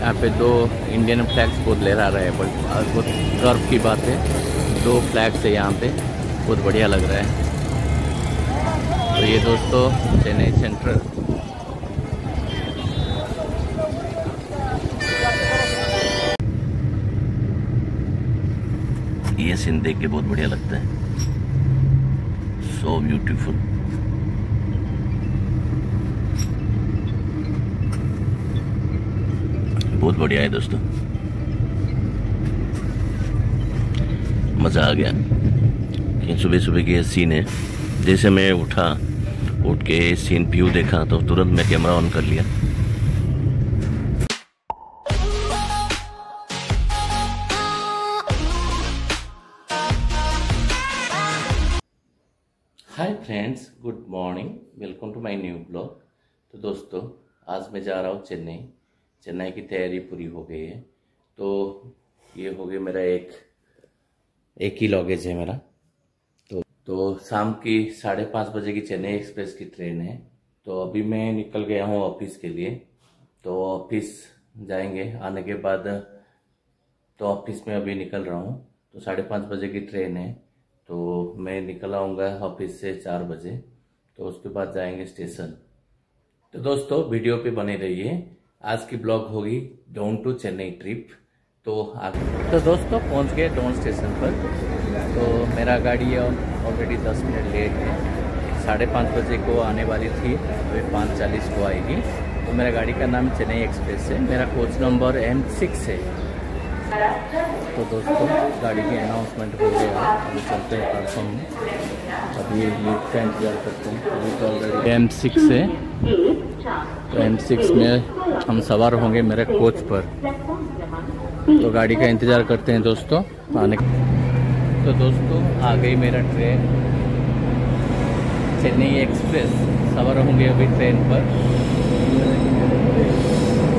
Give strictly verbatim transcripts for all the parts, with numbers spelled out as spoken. यहाँ पे दो इंडियन फ्लैग्स को लहरा रहे हैं, बट बहुत गर्व की बात है, दो फ्लैग्स है यहाँ पे, बहुत बढ़िया लग रहा है। तो ये दोस्तों चेन्नई सेंट्रल, ये सीन देख के बहुत बढ़िया लगता है, सो ब्यूटीफुल। बहुत बढ़िया है दोस्तों, मज़ा आ गया कि सुबह सुबह के ये सीन है। जैसे मैं उठा, उठ के ये सीन व्यू देखा तो तुरंत मैं कैमरा ऑन कर लिया। Hi friends, good morning, welcome to my new blog. तो दोस्तों आज मैं जा रहा हूँ चेन्नई। चेन्नई की तैयारी पूरी हो गई है। तो ये हो गया मेरा एक एक ही लगेज है मेरा। तो तो शाम की साढ़े पाँच बजे की चेन्नई एक्सप्रेस की ट्रेन है। तो अभी मैं निकल गया हूँ ऑफिस के लिए। तो ऑफिस जाएंगे, आने के बाद तो ऑफिस में अभी निकल रहा हूँ। तो साढ़े पाँच बजे की ट्रेन है, तो मैं निकल आऊँगा ऑफिस से चार बजे। तो उसके बाद जाएंगे स्टेशन। तो दोस्तों वीडियो पे बने रहिए। आज की ब्लॉग होगी डाउन टू चेन्नई ट्रिप। तो आगे तो दोस्तों पहुंच गए डाउन स्टेशन पर। तो मेरा गाड़ी ऑलरेडी दस मिनट लेट है, साढ़े पाँच बजे को आने वाली थी, अभी पाँच चालीस को आएगी। तो मेरा गाड़ी का नाम चेन्नई एक्सप्रेस है, मेरा कोच नंबर एम सिक्स है। तो दोस्तों गाड़ी की अनाउंसमेंट हो गया, अभी चलते हैं प्लेटफॉर्म में, अभी लिफ्ट का इंतजार करते हैं। अभी तो ऑलरेडी एम सिक्स है, तो एम सिक्स में हम सवार होंगे मेरे कोच पर। तो गाड़ी का इंतज़ार करते हैं दोस्तों आने। तो दोस्तों आ गई मेरा ट्रेन, चेन्नई एक्सप्रेस। सवार होंगे अभी ट्रेन पर,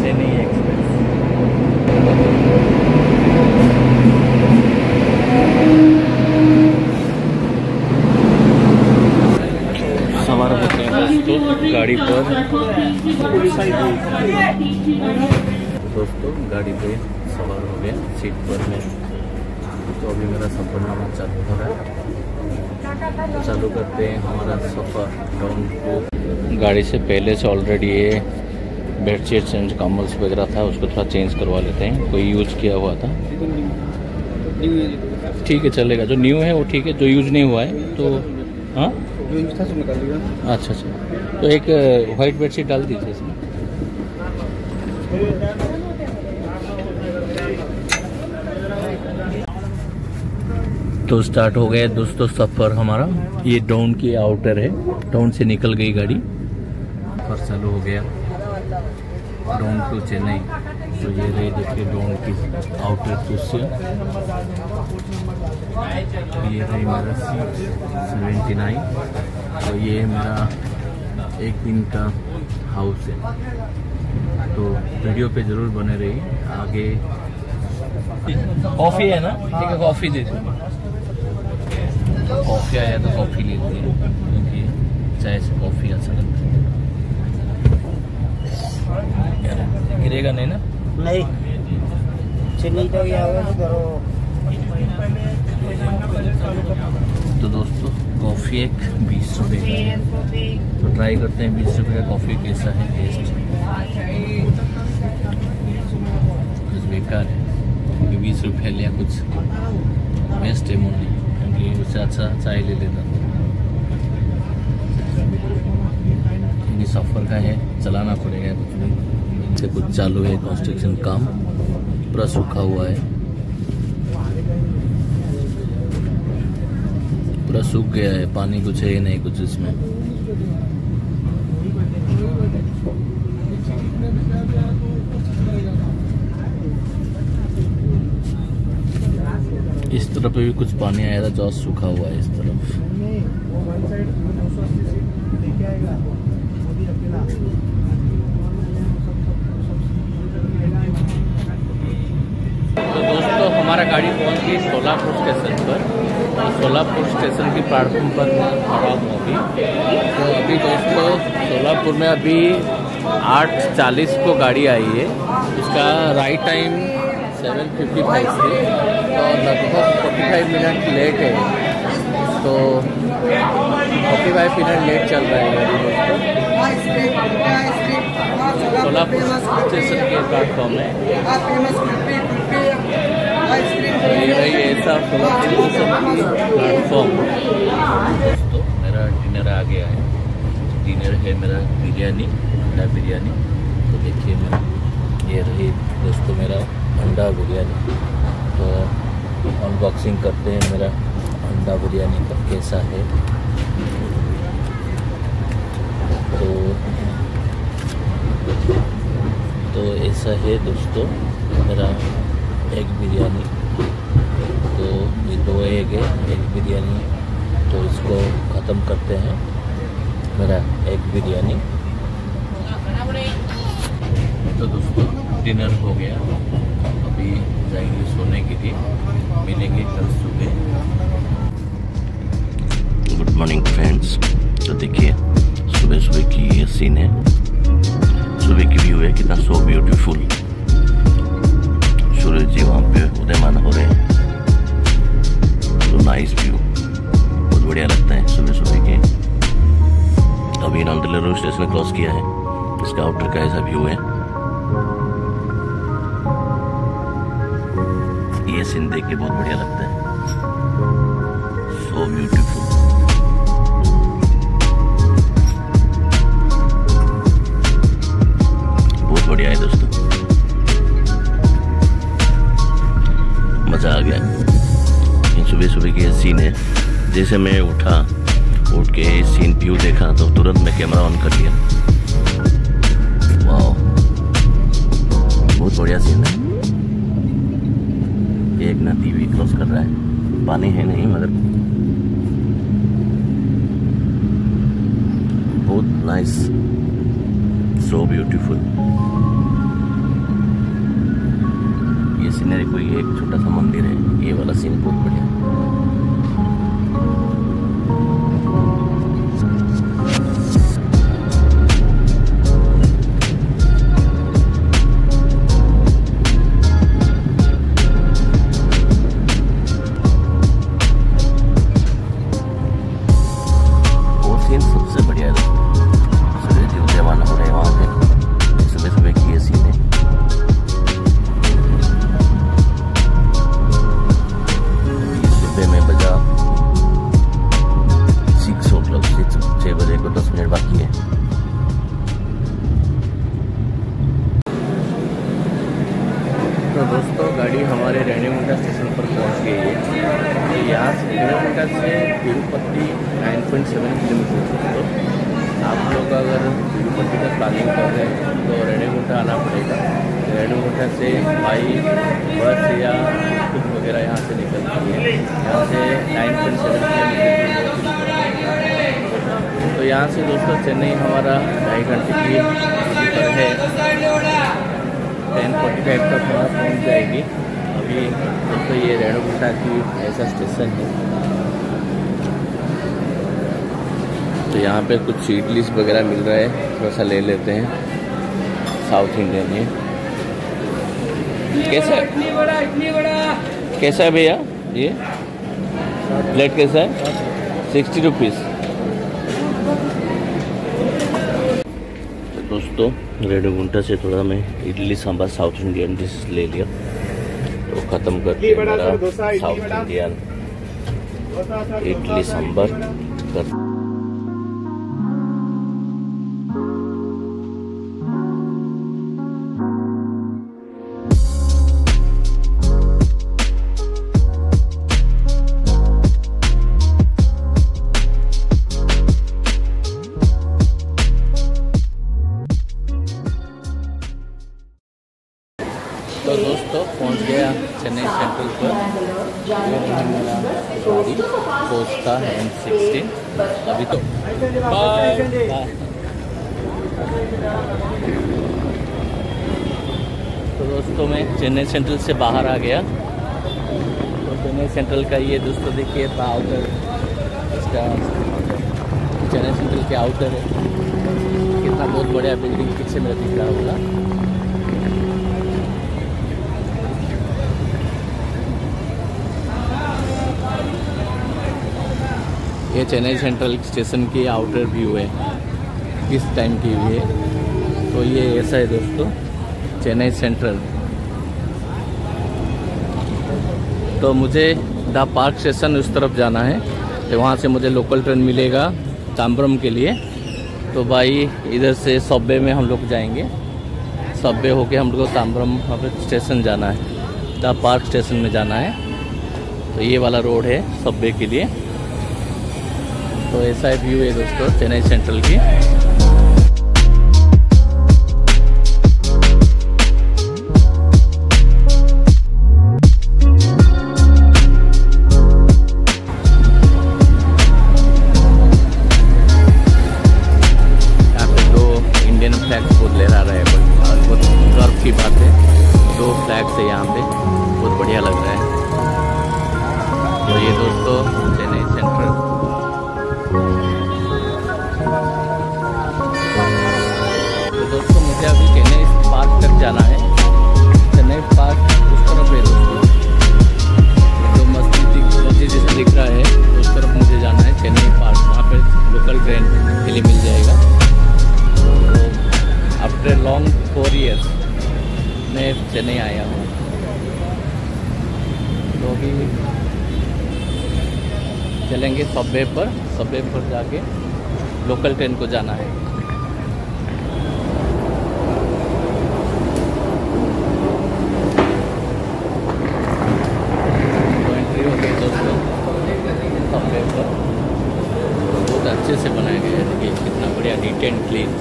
चेन्नई एक्सप्रेस। सवार होते हैं दोस्तों गाड़ी पर। दोस्तों गाड़ी पे सवार हो गया सीट पर मैं। तो अभी मेरा सफरनामा चालू हो रहा है, तो चालू करते हैं हमारा सफ़र डाउन को। गाड़ी से पहले से ऑलरेडी ये बेडशीट्स एंड कम्बल्स वगैरह था, उसको थोड़ा चेंज करवा लेते हैं, कोई यूज़ किया हुआ था। ठीक है चलेगा, जो न्यू है वो ठीक है, जो यूज़ नहीं हुआ है तो हाँ अच्छा अच्छा तो एक वाइट बेडशीट डाल दीजिए इसमें। तो स्टार्ट हो गया दोस्तों सफ़र हमारा। ये डाउन की आउटर है, डाउन से निकल गई गाड़ी और चालू हो गया डाउन टू चेन्नई। तो ये रही देखिए डाउन की आउटर कुर्सी, ये रही मेरा सेवेंटी नाइन। और ये मेरा एक दिन का हाउस है। तो वीडियो पे ज़रूर बने रहिए। आगे कॉफ़ी है ना, ठीक है कॉफ़ी दे दो, कॉफ़ी आया तो कॉफ़ी ले लेते हैं क्योंकि चाय से कॉफ़ी अच्छा लगता है। गिरेगा नहीं ना? नहीं। तो दोस्तों कॉफ़ी एक बीस रुपये का है, तो ट्राई करते हैं बीस रुपये का कॉफ़ी कैसा है टेस्ट। बेकार है क्योंकि बीस रुपये लिया, कुछ बेस्ट है मुझे, उससे अच्छा चाय ले लेता। ये सफ़र का है, चलाना पड़ेगा कुछ नहीं से। कुछ चालू है कंस्ट्रक्शन काम, पूरा सूखा हुआ है, पूरा सूख गया है, पानी कुछ है नहीं कुछ इसमें। इस तरफ भी कुछ पानी आया था जो सूखा हुआ है इस तरफ। तो दोस्तों हमारा गाड़ी पहुंच गई सोलापुर स्टेशन पर। तो सोलापुर स्टेशन की प्लेटफॉर्म पर खड़ा हूँ अभी। तो अभी दोस्तों सोलापुर में अभी आठ चालीस को गाड़ी आई है, उसका राइट टाइम सात पचपन से और लगभग पैंतालीस मिनट लेट है, तो पैंतालीस मिनट लेट चल रहा है। सोलापुर स्टेशन के प्लेटफॉर्म है। ये रही ऐसा सोलापुर स्टेशन की प्लेटफॉर्म। दोस्तों मेरा डिनर आ गया है। डिनर है मेरा बिरयानी, अंडा बिरयानी। तो देखिए मैं ये रही दोस्तों मेरा अंडा बिरयानी। तो अनबॉक्सिंग करते हैं मेरा अंडा बिरयानी का कैसा है। तो तो ऐसा है दोस्तों मेरा एग बिरयानी। तो ये दो एग है, एग बिरयानी। तो इसको ख़त्म करते हैं मेरा एग बिरयानी। तो दोस्तों डिनर हो गया, अभी जाएंगे सोने के लिए, मिलेंगे कल सुबह। Good morning friends. तो देखिए सुबह सुबह की ये सीन है, सुबह की व्यू है, कितना सो ब्यूटीफुल। सूरज जी वहाँ पे उदयमान हो रहे हैं, तो नाइस व्यू, बहुत बढ़िया लगता है सुबह सुबह के। अभी नामदल रोड स्टेशन क्रॉस किया है, इसका आउटर का ऐसा व्यू है। ये सीन देख के बहुत बढ़िया लगता है, सो ब्यूटीफुल। बहुत बढ़िया है दोस्तों, मजा आ गया। सुबह सुबह की ये सीन है। जैसे मैं उठा, उठ के सीन व्यू देखा तो तुरंत मैं कैमरा ऑन कर लिया। वाओ, बहुत बढ़िया सीन है। एक नदी भी क्रॉस कर रहा है, पानी है नहीं मगर बहुत नाइस, सो ब्यूटीफुल। ये सीनरी कोई एक छोटा सा मंदिर है, ये वाला सीन बहुत बढ़िया। तो दोस्तों गाड़ी हमारे रेणुकाटा स्टेशन पर पहुंच गई है। यहाँ से रेणुकाटा से तिरुपति नौ पॉइंट सात किलोमीटर है। तो आप लोग अगर तिरुपति का प्लानिंग कर रहे हैं तो रेणुकाटा आना पड़ेगा। रेणुकाटा से बाई बस या टुक वगैरह यहाँ से निकलती है। यहाँ से नौ पॉइंट सात किलोमीटर। तो यहाँ से दोस्तों चेन्नई हमारा ढाई घंटे की सफर है। टेन फोर्टी फाइव तक वहाँ पहुँच जाएगी। अभी तो ये रेणुकाटा की ऐसा स्टेशन है। तो यहाँ पे कुछ इडलीस वगैरह मिल रहा है, थोड़ा सा ले लेते हैं। साउथ इंडियन है। कैसा है, कैसा है भैया ये प्लेट? कैसा है? Sixty rupees. दोस्तों रेणुकाटा से थोड़ा मैं idli sambar south Indian dish ले लिया, तो ख़त्म करके मेरा साउथ इंडियन इडली सांभर कर। तो दोस्तों पहुंच गया चेन्नई सेंट्रल पर। कोस्टा एन सिक्सटीन अभी तो बाय बाय। तो दोस्तों मैं चेन्नई सेंट्रल से बाहर आ गया। तो चेन्नई सेंट्रल का ये दोस्तों देखिए आउटर, इसका चेन्नई सेंट्रल के आउटर है, कितना बहुत बढ़िया बिल्डिंग पीछे में दिख रहा होगा। ये चेन्नई सेंट्रल स्टेशन की आउटर व्यू है, इस टाइम की व्यू है। तो ये ऐसा है दोस्तों चेन्नई सेंट्रल। तो मुझे द पार्क स्टेशन उस तरफ जाना है, तो वहाँ से मुझे लोकल ट्रेन मिलेगा ताम्बरम के लिए। तो भाई इधर से सबवे में हम लोग जाएंगे, सबवे होके हम लोग को ताम्बरम स्टेशन जाना है, द पार्क स्टेशन में जाना है। तो ये वाला रोड है सबवे के लिए। तो ऐसा व्यू है दोस्तों चेन्नई सेंट्रल की। चेन्नई आया हूँ तो भी चलेंगे सबवे पर, सबवे पर जाके लोकल ट्रेन को जाना है। तो एंट्री हो गई दोस्तों सबवे पर, बहुत अच्छे से बनाया गया है। देखिए कितना बढ़िया नीट एंड क्लीन,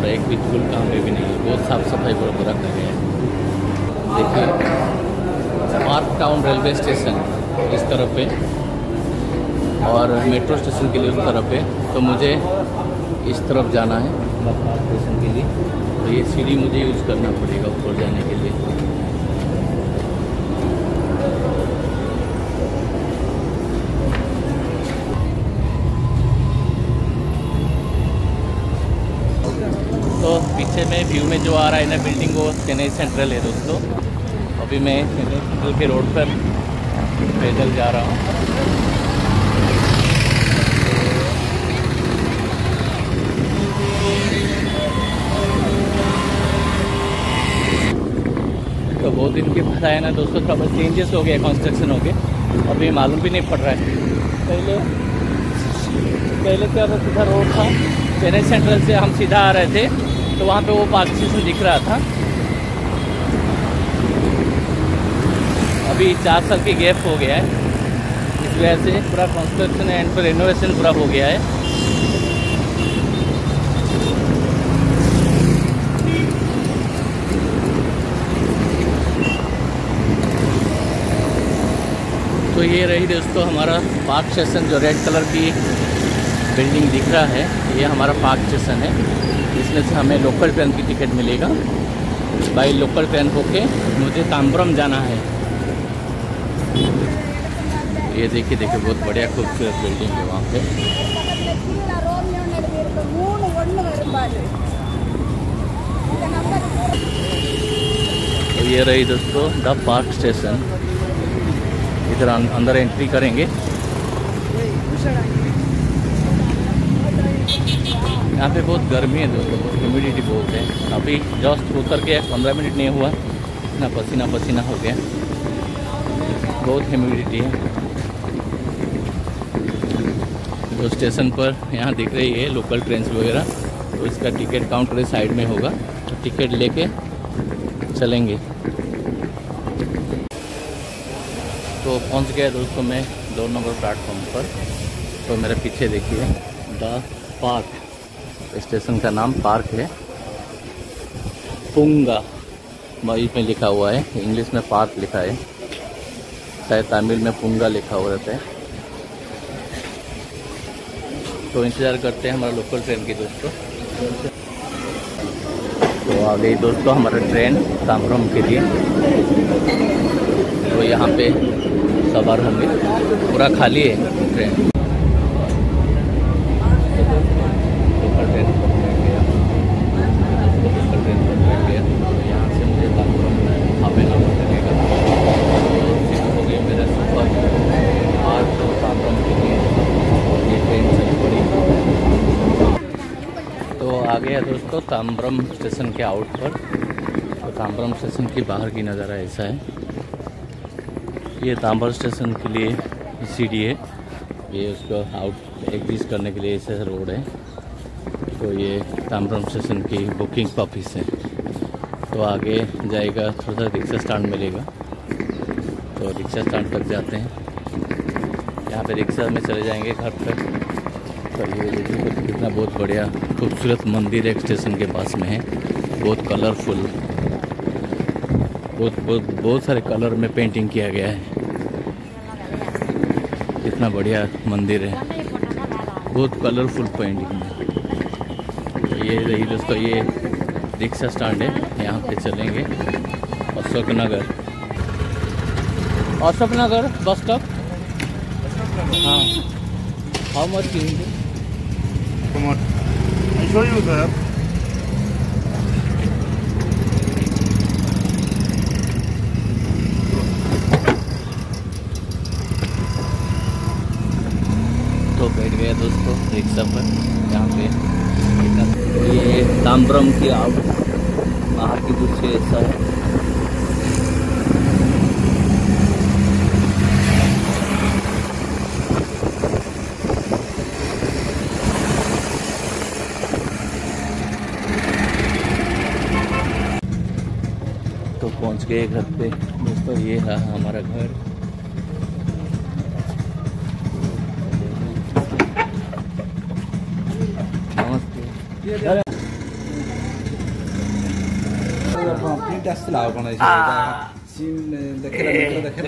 और एक भी धूल काम में भी नहीं, बहुत साफ सफाई बराबर रखा गया है। देखिए पार्क टाउन रेलवे स्टेशन इस तरफ है और मेट्रो स्टेशन के लिए उस तरफ है। तो मुझे इस तरफ जाना है पार्क स्टेशन के लिए। तो ये सीढ़ी मुझे यूज़ करना पड़ेगा ऊपर जाने के लिए। तो पीछे में व्यू में जो आ रहा है ना बिल्डिंग, वो चेन्नई सेंट्रल है दोस्तों। अभी मैं चेन्नई सेंट्रल के रोड पर पैदल जा रहा हूँ। तो बहुत दिन के बाद आया ना दोस्तों, थोड़ा बहुत चेंजेस हो गए, कंस्ट्रक्शन हो गए, अभी मालूम भी नहीं पड़ रहा है। पहले पहले क्या सीधा रोड था, चेन्नई सेंट्रल से हम सीधा आ रहे थे तो वहाँ पे वो पार्क स्टेशन दिख रहा था। अभी चार साल की गैप हो गया है, इस वजह से पूरा कंस्ट्रक्शन एंड पर रेनोवेशन पूरा हो गया है। तो ये रही दोस्तों हमारा पार्क स्टेशन, जो रेड कलर की बिल्डिंग दिख रहा है, ये हमारा पार्क स्टेशन है। इसमें से हमें लोकल ट्रेन की टिकट मिलेगा। बाई लोकल ट्रेन होके मुझे ताम्बरम जाना है। ये देखिए देखिए बहुत बढ़िया खूबसूरत बिल्डिंग है वहाँ पे। तो ये रही दोस्तों द पार्क स्टेशन। इधर अंदर एंट्री करेंगे। यहाँ पे बहुत गर्मी है दोस्तों, बहुत ह्यूमिडिटी बहुत है। अभी जस्ट उतर के पंद्रह मिनट नहीं हुआ, इतना पसीना पसीना हो गया, बहुत ह्यूमिडिटी है। तो स्टेशन पर यहाँ दिख रही है लोकल ट्रेन वगैरह, तो इसका टिकट काउंटर साइड में होगा, तो टिकट लेके चलेंगे। तो पहुँच गया दोस्तों मैं दो नंबर प्लेटफॉर्म पर। तो मेरे पीछे देखिए द पार्क स्टेशन का नाम पार्क है, पुंगा मई में लिखा हुआ है, इंग्लिश में पार्क लिखा है, शायद तमिल में पुंगा लिखा हुआ रहता है। तो इंतज़ार करते हैं हमारा लोकल ट्रेन की दोस्तों। तो आ गई दोस्तों हमारा ट्रेन ताम्बरम के लिए। तो यहाँ पे सवार होंगे, पूरा खाली है ट्रेन। Gracias. हो ताम्बरम स्टेशन के आउट पर। तो ताम्बरम स्टेशन के बाहर की नज़ारा ऐसा है। ये ताम्बरम स्टेशन के लिए सीढ़ी है, ये उसको आउट एग्जिट करने के लिए ऐसा रोड है। तो ये ताम्बरम स्टेशन की बुकिंग ऑफिस है। तो आगे जाएगा थोड़ा सा रिक्शा स्टैंड मिलेगा, तो रिक्शा स्टैंड तक जाते हैं। यहाँ पे रिक्शा में चले जाएंगे घर तक। तो ये देखिए कितना बहुत बढ़िया खूबसूरत मंदिर एक स्टेशन के पास में है, बहुत कलरफुल, बहुत बहुत बहुत सारे कलर में पेंटिंग किया गया है। कितना बढ़िया मंदिर है, बहुत कलरफुल पेंटिंग है। ये रही दोस्तों ये रिक्शा स्टैंड है, यहाँ पे चलेंगे अशोक नगर। Ashok Nagar bus stop. हाँ, how much is it? Come on, I show you sir. तो बैठ गया दोस्तों रिक्शा पर। यहाँ पे ये ताम्बरम की आउट बाहर की दूसरे ऐसा है। पहुंच गए घर पे दोस्तों, ये है हमारा घर। नमस्ते।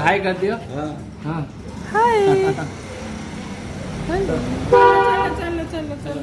हाय कर दियो। हाँ हाय। चलो चलो चलो।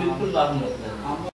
बिल्कुल